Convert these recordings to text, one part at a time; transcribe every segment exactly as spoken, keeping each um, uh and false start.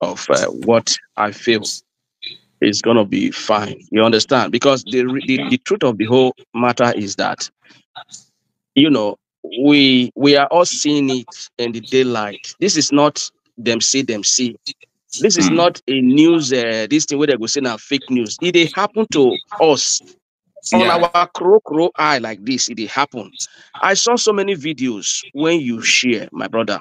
of uh, what I feel is going to be fine. You understand? Because the, the the truth of the whole matter is that, you know, we we are all seeing it in the daylight. This is not them see them see. This is not a news. Uh, this thing where they go say now fake news. It they happen to us. Yeah. On our crow crow eye like this, it happens. I saw so many videos when you share, my brother.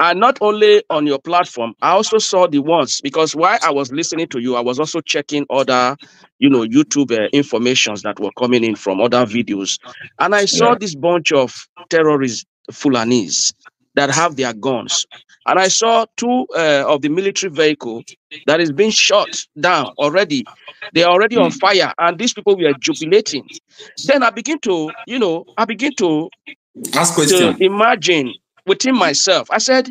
And not only on your platform, I also saw the ones, because while I was listening to you, I was also checking other, you know, YouTube uh, informations that were coming in from other videos. And I saw yeah. this bunch of terrorist Fulanis that have their guns. And I saw two uh, of the military vehicle that is being shot down already. They are already mm. on fire, and these people were jubilating. Then I begin to, you know, I begin to, ask to imagine within myself. I said,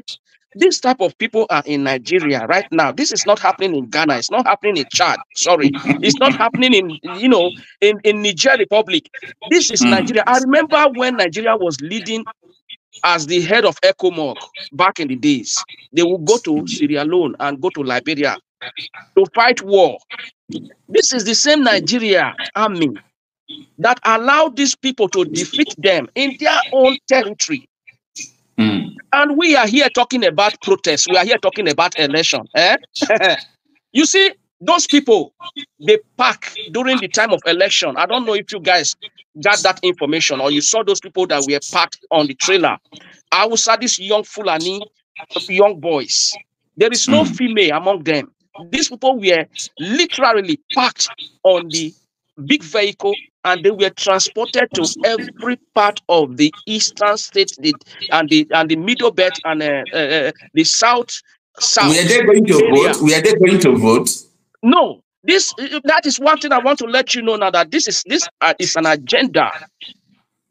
this type of people are in Nigeria right now. This is not happening in Ghana. It's not happening in Chad. Sorry. It's not happening in, you know, in, in Niger Republic. This is mm. Nigeria. I remember when Nigeria was leading as the head of ECOMOG back in the days, they would go to Sierra Leone and go to Liberia to fight war. This is the same Nigeria army that allowed these people to defeat them in their own territory. Mm. And we are here talking about protests. We are here talking about election. Eh? You see, those people, they pack during the time of election. I don't know if you guys got that information or you saw those people that were packed on the trailer. I will say this young Fulani, young boys. There is no female among them. These people were literally packed on the big vehicle, and they were transported to every part of the eastern states and the and the middle belt and uh, uh, the south south. Were they going to vote? Were they going to vote? No, this that is one thing I want to let you know now, that this is this uh, is an agenda.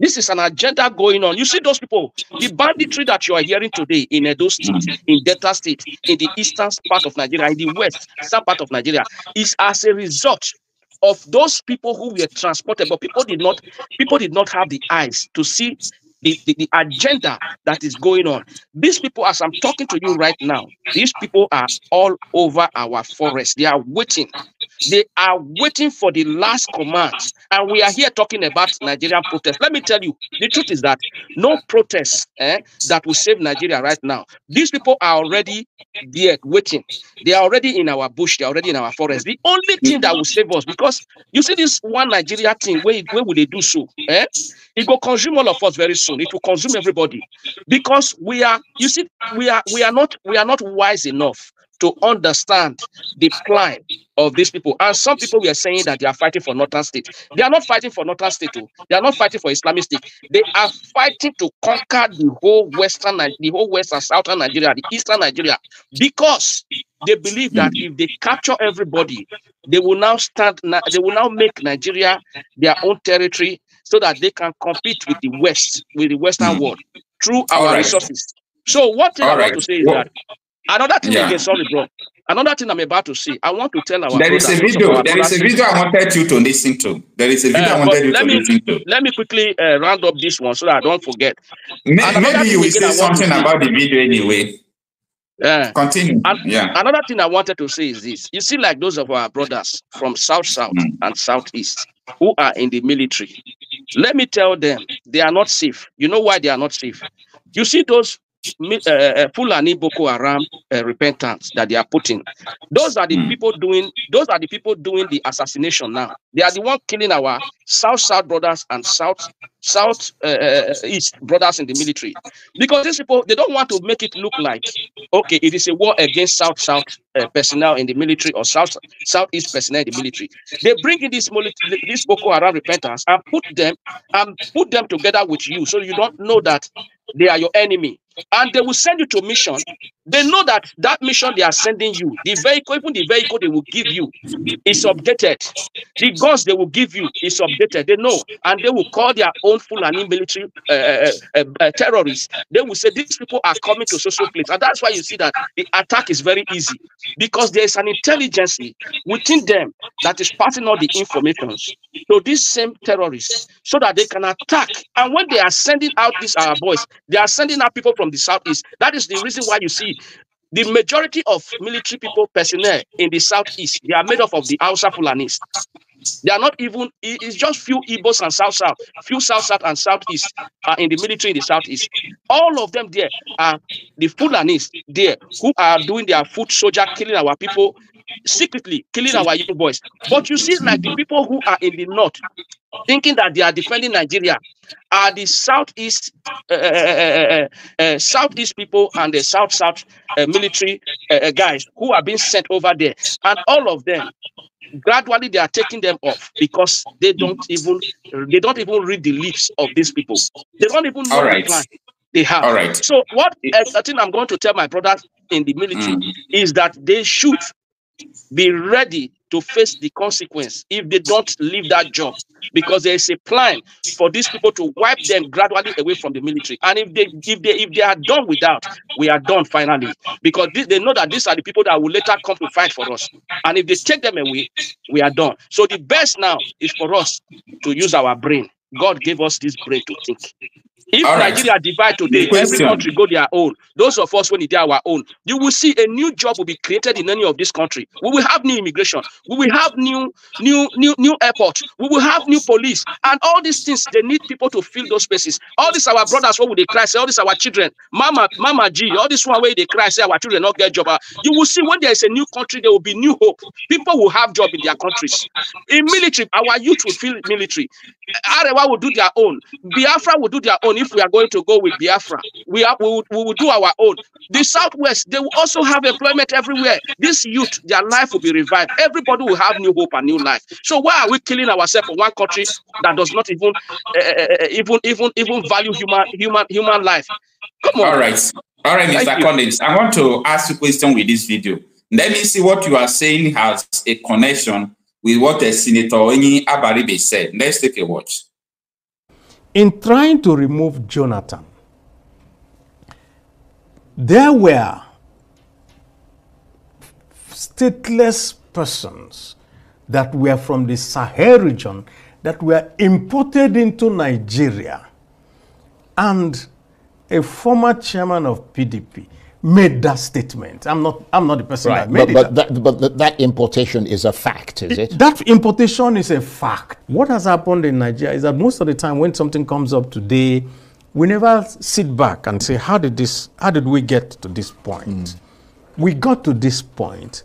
This is an agenda going on. You see those people, the banditry that you are hearing today in Edo State, in Delta State, in the eastern part of Nigeria, in the west, south part of Nigeria, is as a result of those people who were transported, but people did not people did not have the eyes to see the, the, the agenda that is going on. These people, as I'm talking to you right now, these people are all over our forest. They are waiting. They are waiting for the last command. And we are here talking about Nigerian protest. Let me tell you, the truth is that no protest eh, that will save Nigeria right now. These people are already there waiting. They are already in our bush. They are already in our forest. The only thing that will save us, because you see this one Nigeria thing, where, where will they do so? Eh? It will consume all of us very soon. It will consume everybody. Because we are, you see, we are, we are not, we are not wise enough to understand the plight of these people. And some people were saying that they are fighting for Northern State. They are not fighting for Northern State too. They are not fighting for Islamic State. They are fighting to conquer the whole Western, the whole West and Southern Nigeria, the Eastern Nigeria, because they believe that if they capture everybody, they will now stand, they will now make Nigeria their own territory so that they can compete with the West, with the Western world through our right. resources. So what thing I right. want to say is well, that Another thing yeah. again, sorry, bro. Another thing I'm about to see. I want to tell our. There is a video. There is a video I wanted you to listen to. There is a video uh, I wanted you to me, listen to. Let me quickly uh, round up this one so that I don't forget. Maybe, maybe you will say something about the video anyway. Uh, Continue. And, yeah. Another thing I wanted to say is this: you see, like those of our brothers from South South mm. and Southeast who are in the military, let me tell them they are not safe. You know why they are not safe? You see those. Uh, Fulani Boko Haram uh, repentance that they are putting. Those are the mm. people doing. Those are the people doing the assassination now. They are the one killing our South South brothers and South South uh, East brothers in the military, because these people, they don't want to make it look like okay, it is a war against South South uh, personnel in the military or South South East personnel in the military. They bring in this this Boko Haram repentance and put them and put them together with you, so you don't know that they are your enemy. And they will send you to mission. They know that that mission they are sending you, the vehicle, even the vehicle they will give you is updated. The guns they will give you is updated. They know. And they will call their own Fulani military uh, uh, uh, terrorists. They will say, these people are coming to social place. And that's why you see that the attack is very easy, because there is an intelligence within them that is passing all the information to these same terrorists so that they can attack. And when they are sending out these our boys, they are sending out people from the Southeast. That is the reason why you see The majority of military people, personnel in the southeast, they are made up of the Hausa Fulanis. They are not even, it's just few Igbos and South South, few South South and Southeast are in the military in the Southeast. All of them there are the Fulanis there who are doing their foot soldier, killing our people, secretly killing our young boys. But you see, like the people who are in the north, thinking that they are defending Nigeria, are the Southeast, uh, uh, uh, Southeast people and the South South uh, military uh, guys who are being sent over there, and all of them. Gradually, they are taking them off because they don't even they don't even read the lips of these people. They don't even know the plan they have. All right. So what I think I'm going to tell my brothers in the military mm. is that they should be ready to face the consequence if they don't leave that job, because there is a plan for these people to wipe them gradually away from the military. And if they if they if they are done with that, we are done finally, because this, they know that these are the people that will later come to fight for us. And if they take them away, we are done. So the best now is for us to use our brain. God gave us this brain to think. If All Nigeria right. divide today, every country go their own. Those of us when it is our own, you will see a new job will be created in any of this country. We will have new immigration. We will have new, new, new, new airport. We will have new police, and all these things. They need people to fill those spaces. All these our brothers, what would they cry? Say all these our children, Mama, Mama G. All this one way they cry. Say our children not get job. You will see when there is a new country, there will be new hope. People will have job in their countries. In military, our youth will fill military. Arewa will do their own. Biafra will do their own. If we are going to go with Biafra, we are we will, we will do our own. The Southwest, they will also have employment everywhere. This youth, their life will be revived. Everybody will have new hope and new life. So why are we killing ourselves for one country that does not even uh, even even even value human human human life? Come on. All right, all right, Mister Collins. I want to ask you a question with this video. Let me see what you are saying has a connection with what a Senator Eni Abaribe said. Let's take a watch. In trying to remove Jonathan, there were stateless persons that were from the Sahel region that were imported into Nigeria. And a former chairman of P D P made that statement. I'm not, I'm not the person right, that made but, it. But that, but that importation is a fact, is it? That importation is a fact. What has happened in Nigeria is that most of the time when something comes up today, we never sit back and say, how did this, how did we get to this point? Mm. We got to this point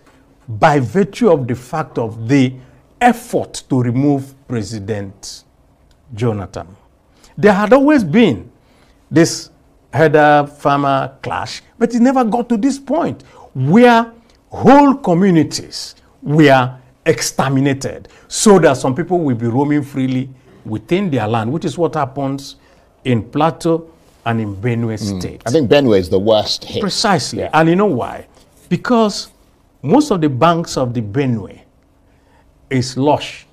by virtue of the fact of the effort to remove President Jonathan. There had always been this header farmer clash, but it never got to this point where whole communities were exterminated so that some people will be roaming freely within their land, which is what happens in Plateau and in Benue mm. State. I think Benue is the worst hit. Precisely. Yeah. And you know why? Because most of the banks of the Benue is lush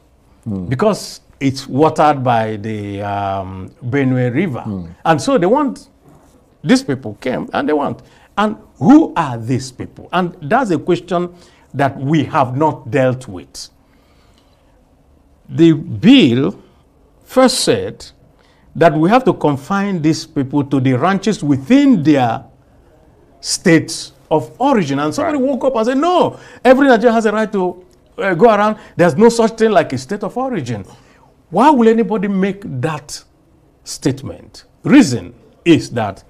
mm. because it's watered by the um, Benue River. Mm. And so they want... These people came and they want. And who are these people? And that's a question that we have not dealt with. The bill first said that we have to confine these people to the ranches within their states of origin. And somebody right. woke up and said, no, every Nigerian has a right to uh, go around. There's no such thing like a state of origin. Why will anybody make that statement? Reason is that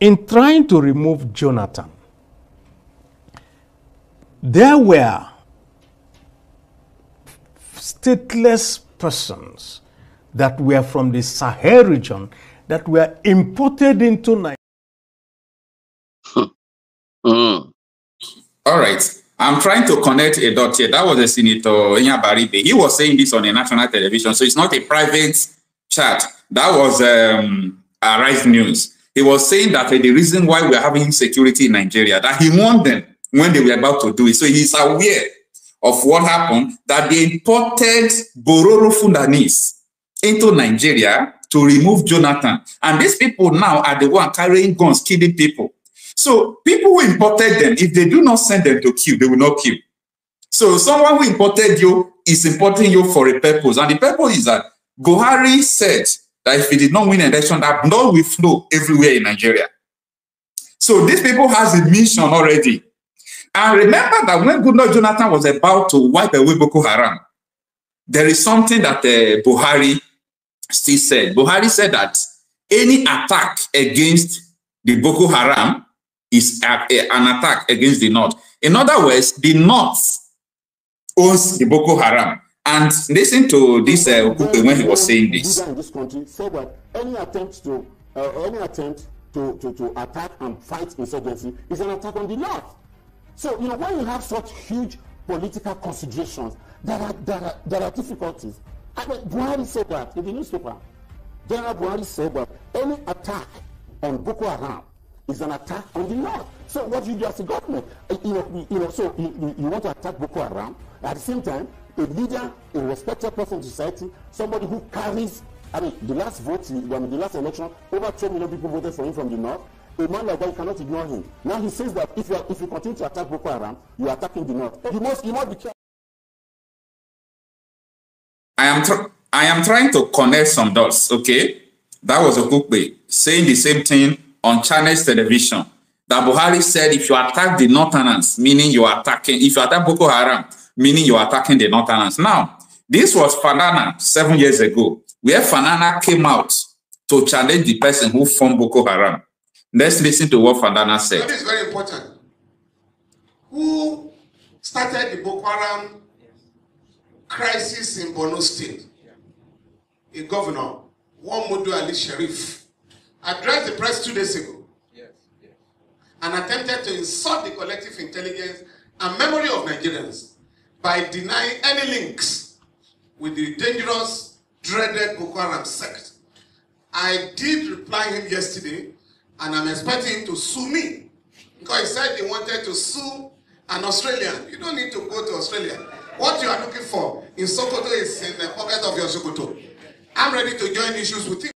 in trying to remove Jonathan, there were stateless persons that were from the Sahel region that were imported into Nigeria. Hmm. Mm. All right. I'm trying to connect a dot here. That was a Senator Eni Abaribe. He was saying this on a national television, so it's not a private chat. That was um, Arise News. He was saying that uh, the reason why we're having insecurity in Nigeria, that he warned them when they were about to do it. So he's aware of what happened, that they imported Bororo Fulanis into Nigeria to remove Jonathan. And these people now are the ones carrying guns, killing people. So people who imported them, if they do not send them to kill, they will not kill. So someone who imported you is importing you for a purpose. And the purpose is that Buhari said that if he did not win an election, that blood will flow everywhere in Nigeria. So these people has a mission already. And remember that when Goodluck Jonathan was about to wipe away Boko Haram, there is something that uh, Buhari still said. Buhari said that any attack against the Boko Haram is a, a, an attack against the North. In other words, the North owns the Boko Haram. And listen to this uh, when he was saying this. In this country, so that any attempt to uh, any attempt to, to, to attack and fight insurgency is an attack on the North. So, you know, when you have such huge political considerations, there are, there are, there are difficulties. I mean, Buhari said that in the newspaper. General Buhari said that any attack on Boko Haram is an attack on the North. So what you do as a government, you know, you know so you, you, you want to attack Boko Haram, at the same time, a leader, a respected person in society, somebody who carries, I mean, the last vote, I mean, the last election, over ten million people voted for him from the North. A man like that, you cannot ignore him. Now he says that if you are, if you continue to attack Boko Haram, you are attacking the North. You must, you must be careful. I am, tr I am trying to connect some dots, okay? That was Okonkwo saying the same thing on Channels Television. That Buhari said, if you attack the Northerners, meaning you are attacking, if you attack Boko Haram, meaning you are attacking the Northerners. Now, this was Falana seven years ago, where Falana came out to challenge the person who formed Boko Haram. Let's listen to what Falana said. That is very important. Who started the Boko Haram crisis in Borno State? A governor, one Modu Ali Sharif, addressed the press two days ago and attempted to insult the collective intelligence and memory of Nigerians by denying any links with the dangerous, dreaded Boko Haram sect. I did reply him yesterday, and I'm expecting him to sue me, because he said he wanted to sue an Australian. You don't need to go to Australia. What you are looking for in Sokoto is in the pocket of your Sokoto. I'm ready to join issues with him.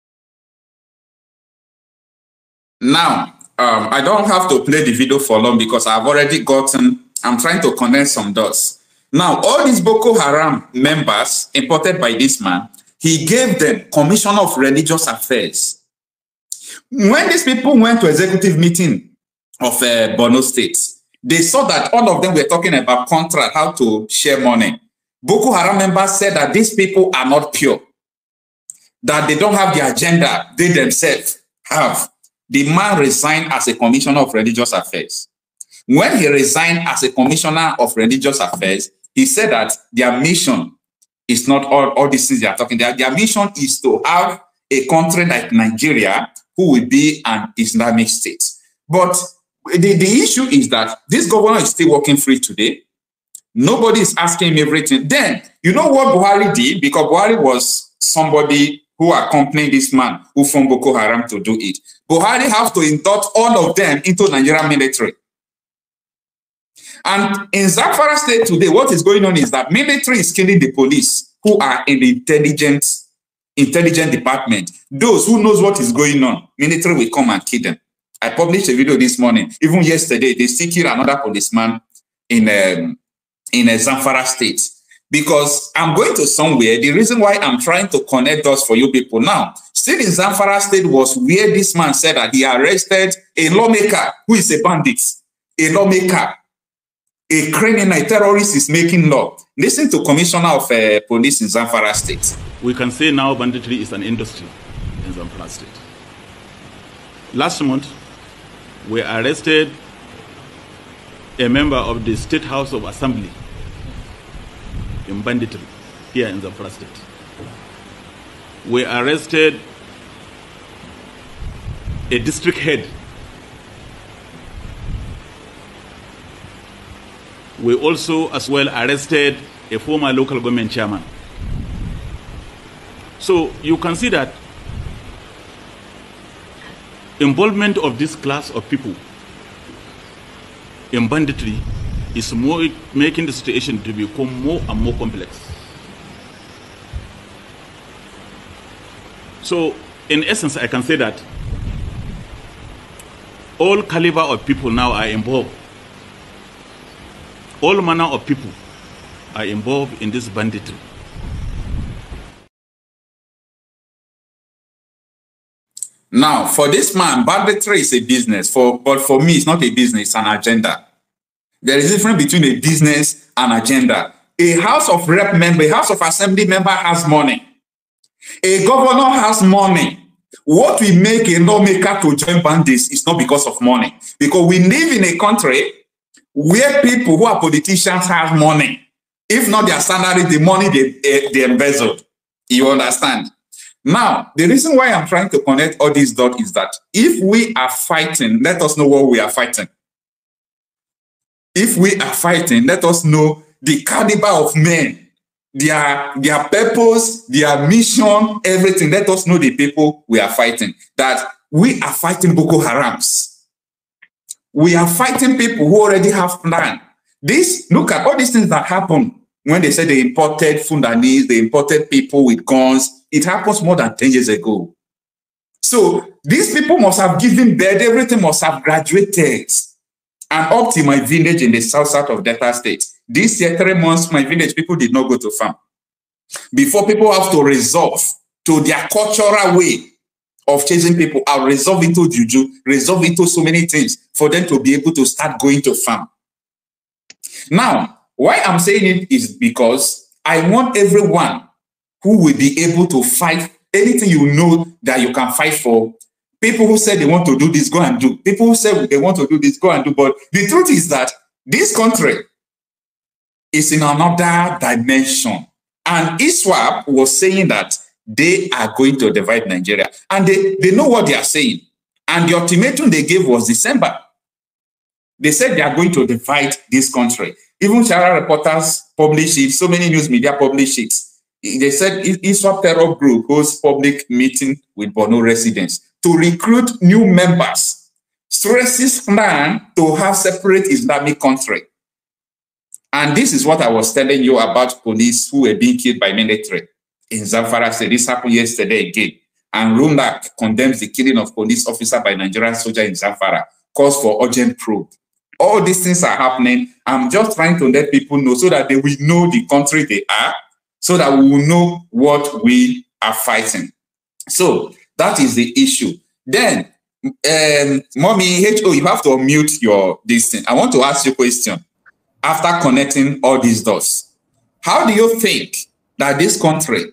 Now, um, I don't have to play the video for long because I've already gotten, I'm trying to connect some dots. Now, all these Boko Haram members imported by this man, he gave them Commission of Religious Affairs. When these people went to executive meeting of uh, Borno State, they saw that all of them were talking about contract, how to share money. Boko Haram members said that these people are not pure, that they don't have the agenda they themselves have. The man resigned as a commissioner of religious affairs. When he resigned as a commissioner of religious affairs, he said that their mission is not all, all these things they are talking. Their, their mission is to have a country like Nigeria who will be an Islamic state. But the, the issue is that this governor is still working free today. Nobody is asking him everything. Then, you know what Buhari did? Because Buhari was somebody who accompanied this man who formed Boko Haram to do it. Buhari have to induct all of them into Nigerian military. And in Zamfara State today, what is going on is that military is killing the police who are in the intelligence, intelligence department. Those who knows what is going on, military will come and kill them. I published a video this morning. Even yesterday, they still killed another policeman in, um, in a Zamfara State. Because I'm going to somewhere, the reason why I'm trying to connect us for you people now, still in Zamfara State was where this man said that he arrested a lawmaker who is a bandit, a lawmaker. A criminal, a terrorist is making law. Listen to Commissioner of uh, Police in Zamfara State. We can say now banditry is an industry in Zamfara State. Last month, we arrested a member of the State House of Assembly in banditry here in Zamfara State. We arrested a district head. We also as well arrested a former local government chairman. So you can see that involvement of this class of people in banditry is more making the situation to become more and more complex. So in essence, I can say that all caliber of people now are involved. All manner of people are involved in this banditry. Now, for this man, banditry is a business, for, but for me, it's not a business, it's an agenda. There is a difference between a business and agenda. A House of Rep member, a House of Assembly member has money. A governor has money. What we make a lawmaker to join bandits is not because of money. Because we live in a country where people who are politicians have money. If not their salary, the money they, they embezzled. You understand? Now, the reason why I'm trying to connect all these dots is that if we are fighting, let us know what we are fighting. If we are fighting, let us know the caliber of men, their, their purpose, their mission, everything. Let us know the people we are fighting. That we are fighting Boko Harams. We are fighting people who already have plan. This, look at all these things that happen when they said they imported Fundanese, they imported people with guns. It happens more than ten years ago. So these people must have given birth, everything must have graduated. And up to my village in the south south of Delta State, this year, three months, my village, people did not go to farm. Before people have to resolve to their cultural way of chasing people, I'll resolve into juju, resolve into so many things for them to be able to start going to farm. Now, why I'm saying it is because I want everyone who will be able to fight anything you know that you can fight for. People who said they want to do this, go and do. People who said they want to do this, go and do. But the truth is that this country is in another dimension. And I S W A P was saying that they are going to divide Nigeria. And they, they know what they are saying. And the ultimatum they gave was December. They said they are going to divide this country. Even Shara reporters published it. So many news media published it. They said I S W A P terror group holds public meeting with Borno residents to recruit new members, stresses plan to have separate Islamic country. And this is what I was telling you about police who were being killed by military in Zamfara State. This happened yesterday again. And Rumdak condemns the killing of police officer by Nigerian soldier in Zamfara, calls for urgent probe. All these things are happening. I'm just trying to let people know so that they will know the country they are, so that we will know what we are fighting. So that is the issue. Then, um, Mommy H O, you have to unmute your this thing. I want to ask you a question. After connecting all these dots, how do you think that this country,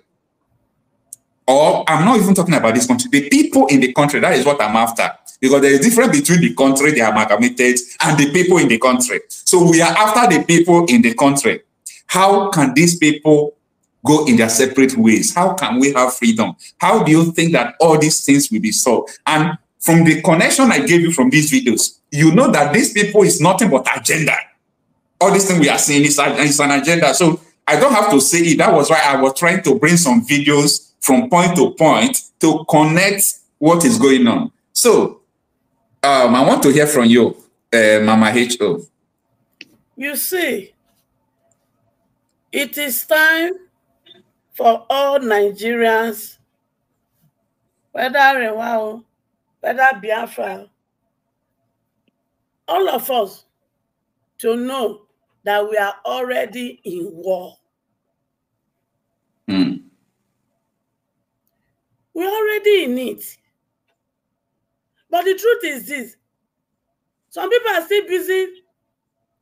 or I'm not even talking about this country, the people in the country, that is what I'm after, because there is a difference between the country they amalgamated and the people in the country. So we are after the people in the country. How can these people go in their separate ways? How can we have freedom? How do you think that all these things will be solved? And from the connection I gave you from these videos, you know that these people is nothing but agenda. All these things we are seeing is an agenda. So I don't have to say it. That was why I was trying to bring some videos from point to point to connect what is going on. So um, I want to hear from you, uh, Mama H O. You see, it is time for all Nigerians, whether Rewa, whether Biafra, all of us to know that we are already in war. Mm. We're already in it. But the truth is this. Some people are still busy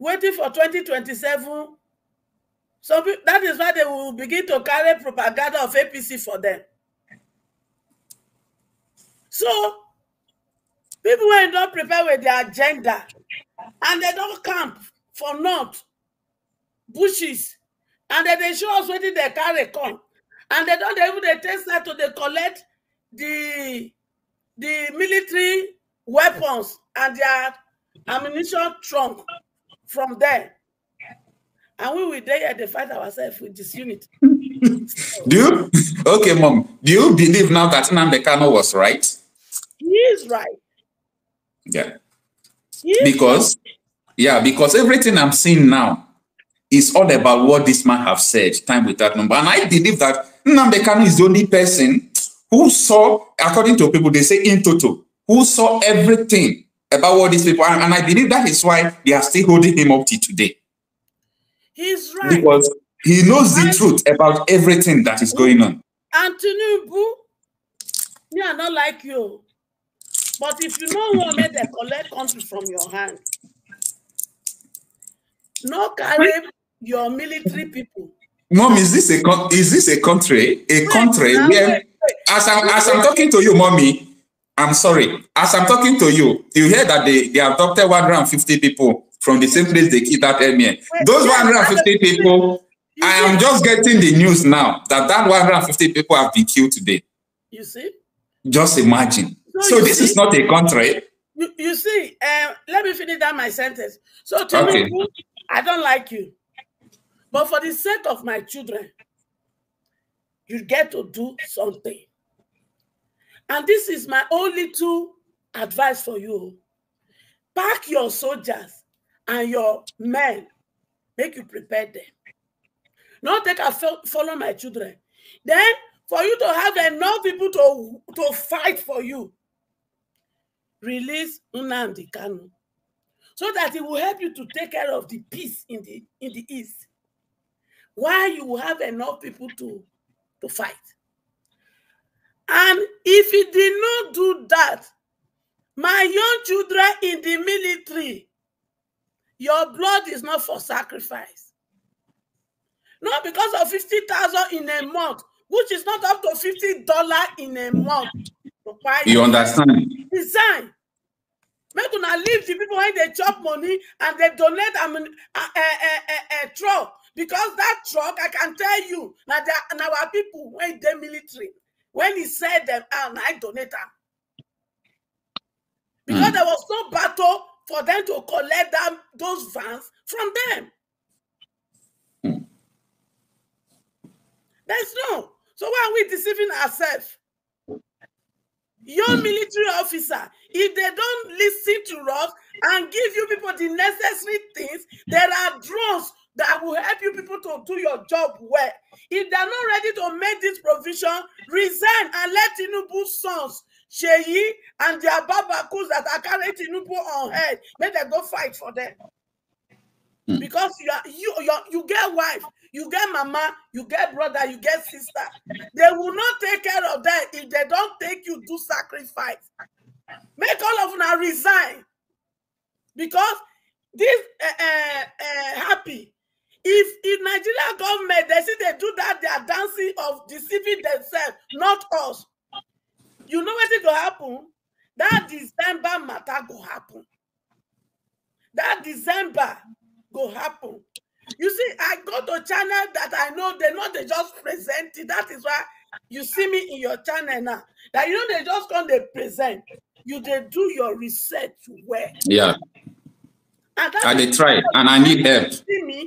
waiting for twenty twenty-seven. So that is why they will begin to carry propaganda of A P C for them. So people who are not prepared with their agenda, and they don't camp for naught, bushes, and then they show us where they carry corn, and they don't even they test that to they collect the the military weapons and their ammunition trunk from there. And we will dare to fight ourselves with this unit. Do you? Okay, Mom. Do you believe now that Nnamdi Kanu was right? He is right. Yeah. Is because, right. yeah, because everything I'm seeing now is all about what this man have said, time without number. And I believe that Nnamdi Kanu is the only person who saw, according to people, they say in total, who saw everything about what these people are. And I believe that is why they are still holding him up to today. He's right. Because he knows the truth about everything that is going on. And Tinubu, me, I not like you. But if you no want make them collect country from your hand, no carry your military people. Mom, is this a con is this a country? A country wait, where wait, wait. as I'm as I'm talking to you, mommy. I'm sorry. As I'm talking to you, you hear that they, they adopted one hundred fifty people from the same place they killed that emir. Those one hundred fifty people, I am just getting the news now that that one hundred fifty people have been killed today. You see? Just imagine. So, so this see? is not a country. You, you see, uh, let me finish that my sentence. So Tinubu, okay. I don't like you. But for the sake of my children, you get to do something. And this is my only two advice for you. Pack your soldiers and your men. Make you prepare them. Not take a follow my children. Then, for you to have enough people to, to fight for you, release Nnamdi Kanu, so that it will help you to take care of the peace in the, in the East. While you will have enough people to, to fight. And if he did not do that, my young children in the military, your blood is not for sacrifice. Not because of fifty thousand in a month, which is not up to fifty dollars in a month. You understand? Design. Make una leave the people when they chop money and they donate a, a, a, a, a truck. Because that truck, I can tell you, now our people when they're military. When he said them out, I donate them. Because mm. there was no battle for them to collect them, those vans from them. Mm. There's no. So why are we deceiving ourselves? Your mm. military officer, if they don't listen to us and give you people the necessary things, there are drones that will help you people to do your job well. If they're not ready to make this provision, resign and let Tinubu's sons, Sheyi, and their babakus that are carrying Tinubu on head, make them go fight for them. Mm. Because you, are, you, you, you get wife, you get mama, you get brother, you get sister. They will not take care of them if they don't take you to sacrifice. Make all of them resign. Because this uh, uh, uh, happy. If in Nigeria government, they see they do that, they are dancing of deceiving themselves, not us. You know what it will happen? That December matter will happen. That December will happen. You see, I go to channel that I know they know they just present it. That is why you see me in your channel now. That you know they just come, they present. You they do your research well. Yeah. And, and they try, and I need help. Me,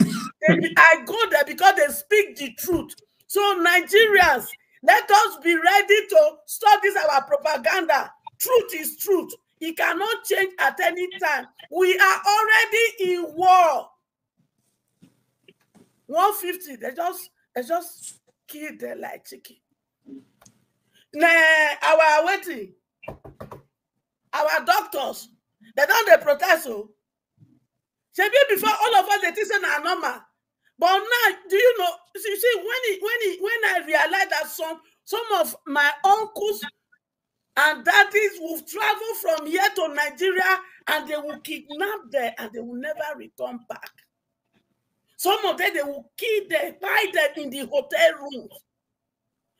they, I go there because they speak the truth. So Nigerians, let us be ready to stop this our propaganda. Truth is truth. It cannot change at any time. We are already in war. one fifty, they just, they just kill them like chicken. Nah, our waiting, our doctors, they don't they protest. So. Before all of us they think are normal, but now do you know? You see, when he, when he, when I realized that some some of my uncles and daddies will travel from here to Nigeria and they will kidnap them and they will never return back. Some of them they will kill them, buy them in the hotel rooms.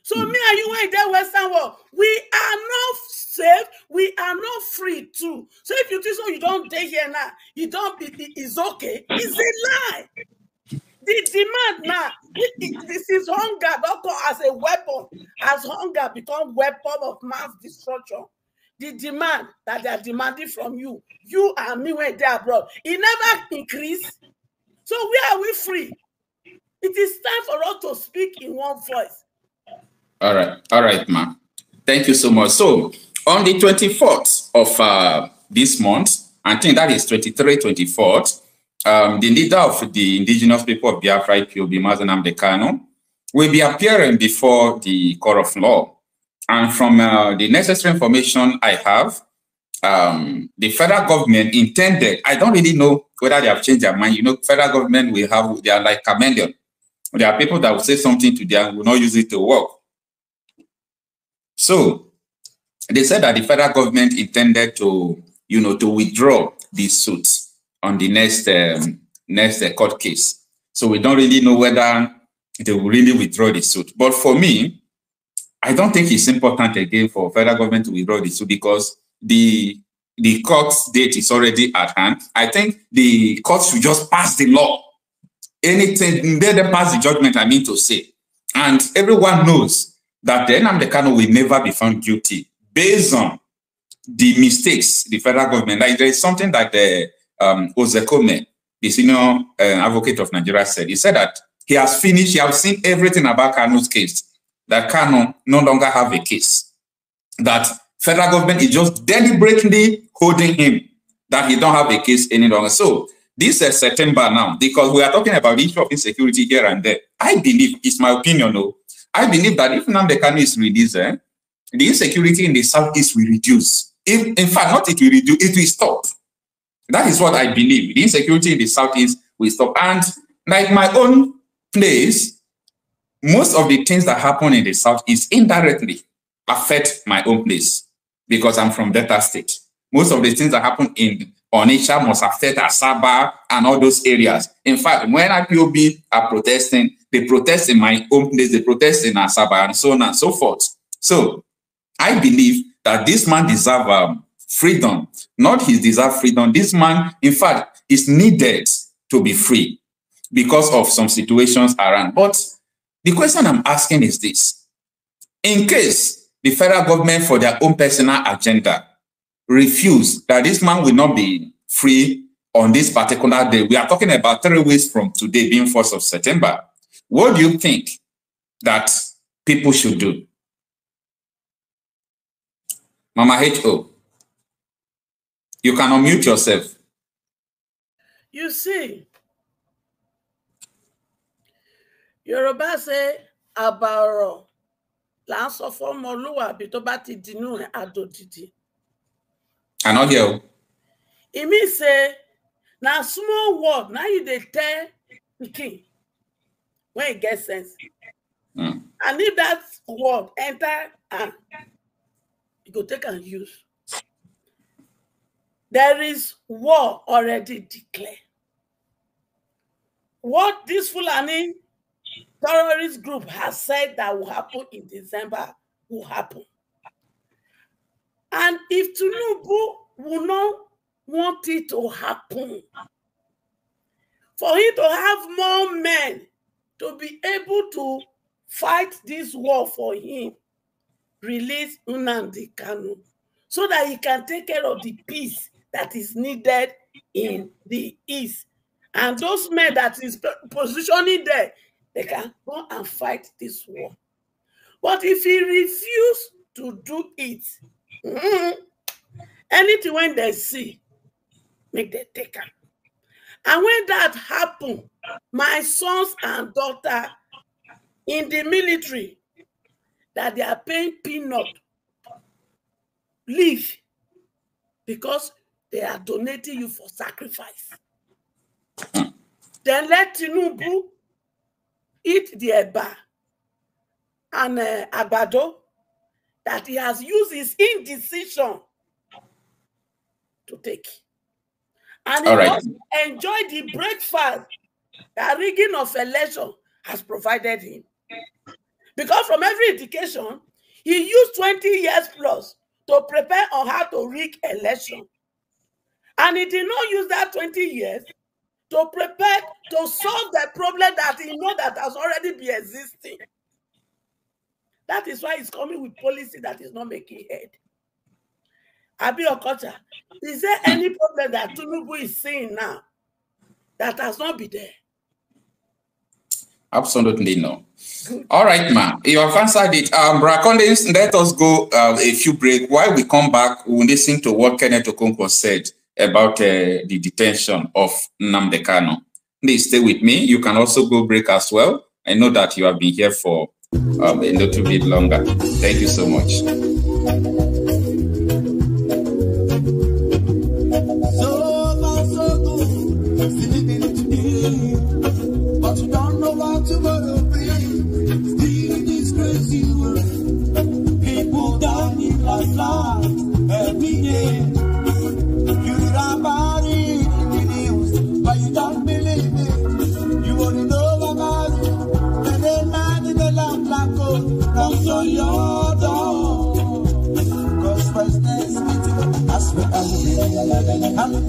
So me and you in the Western world, we are not safe. We are not free too. So if you think so, you don't stay here now. You don't. It, it, it's okay. It's a lie. The demand now. It, it, this is hunger. Doctor, as a weapon, as hunger become weapon of mass destruction. The demand that they are demanding from you, you and me when they are abroad, it never increase. So where are we free? It is time for us to speak in one voice. All right, all right, ma'am. Thank you so much. So, on the twenty-fourth of uh, this month, I think that is twenty-third, twenty-fourth, um, the leader of the indigenous people of Biafra, I P O B, Nnamdi Kanu, will be appearing before the court of law. And from uh, the necessary information I have, um, the federal government intended, I don't really know whether they have changed their mind. You know, federal government will have, they are like chameleon. There are people that will say something to them and will not use it to work. So They said that the federal government intended to, you know, to withdraw these suits on the next um, next uh, court case. So we don't really know whether they will really withdraw the suit. But for me, I don't think it's important again for federal government to withdraw the suit, because the the court date is already at hand. I think the court should just pass the law. Anything, they, they pass the judgment, I mean to say. And everyone knows that the Nnamdi Kanu will never be found guilty based on the mistakes the federal government. Like, there is something that the um, Ozekome, the senior uh, advocate of Nigeria, said. He said that he has finished, he has seen everything about Kanu's case, that Kanu no longer have a case, that federal government is just deliberately holding him, that he don't have a case any longer. So this is September now, because we are talking about the issue of insecurity here and there. I believe, it's my opinion though, I believe that if Nnamdi Kanu is released, eh, the insecurity in the southeast will reduce. If, in fact, not it will reduce, it will stop. That is what I believe. The insecurity in the southeast will stop. And like my own place, most of the things that happen in the southeast indirectly affect my own place, because I'm from Delta State. Most of the things that happen in Onitsha must affect Asaba and all those areas. In fact, when I P O B are protesting, they protest in my own place, they protest in Asaba, and so on and so forth. So I believe that this man deserves um, freedom. Not he deserves freedom. This man, in fact, is needed to be free because of some situations around. But the question I'm asking is this. In case the federal government, for their own personal agenda, refuse that this man will not be free on this particular day, we are talking about three weeks from today, being first of September, what do you think that people should do? Mama H O, you can unmute yourself. You see, Yoruba say, Abaro, last of all, Molua, Bitobati Dinu, Ado Didi. I know you. It means, say, now small word, now you they tell the king when it gets sense. Mm. And if that word enter and you go take and use. There is war already declared. What this Fulani terrorist group has said that will happen in December will happen. And if Tinubu will not want it to happen, for him to have more men to be able to fight this war for him, release Nnamdi Kanu so that he can take care of the peace that is needed in the East. And those men that is positioning there, they can go and fight this war. But if he refuses to do it, Mm-hmm. anything when they see, make them take her. And when that happened, my sons and daughter in the military that they are paying peanut leave because they are donating you for sacrifice. Then let Tinubu eat the eba and uh, abado, that he has used his indecision to take. And he must enjoy the breakfast that rigging of election has provided him. Because from every indication, he used twenty years plus to prepare on how to rig election. And he did not use that twenty years to prepare to solve the problem that he knows that has already been existing. That is why he's coming with policy that is not making head. Abi Okocha, is there any problem that Tinubu is seeing now that has not been there? Absolutely no. Good. All right, ma'am. You have answered it. Um, Bracondes, let us go uh, a few break. While we come back, we'll listen to what Kenneth Okonkwo said about uh, the detention of Nnamdi Kanu. Please stay with me. You can also go break as well. I know that you have been here for Um, a little bit longer. Thank you so much. So far, so good. Sleeping today, but you don't know what tomorrow brings. Still in this crazy world, people dying like flies. I'm